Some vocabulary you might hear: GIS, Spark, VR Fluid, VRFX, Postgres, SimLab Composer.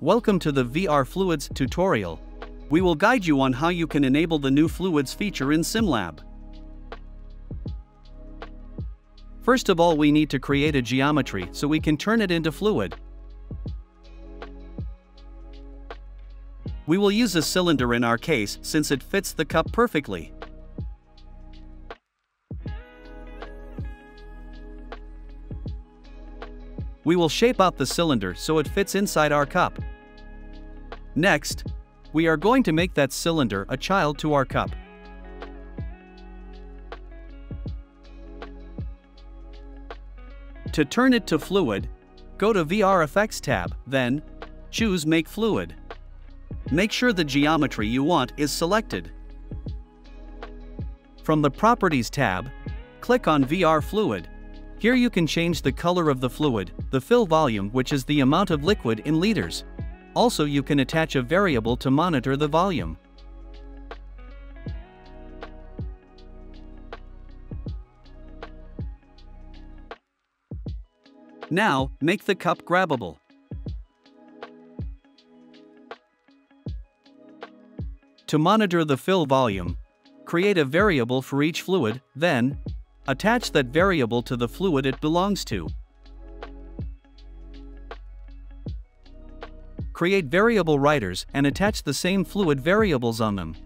Welcome to the VR Fluids tutorial. We will guide you on how you can enable the new Fluids feature in SimLab. First of all, we need to create a geometry so we can turn it into fluid. We will use a cylinder in our case since it fits the cup perfectly. We will shape out the cylinder so it fits inside our cup. Next, we are going to make that cylinder a child to our cup. To turn it to fluid, go to VRFX tab, then choose Make Fluid. Make sure the geometry you want is selected. From the Properties tab, click on VR Fluid. Here you can change the color of the fluid, the fill volume, which is the amount of liquid in liters. Also, you can attach a variable to monitor the volume. Now, make the cup grabbable. To monitor the fill volume, create a variable for each fluid, then attach that variable to the fluid it belongs to. Create variable writers and attach the same fluid variables on them.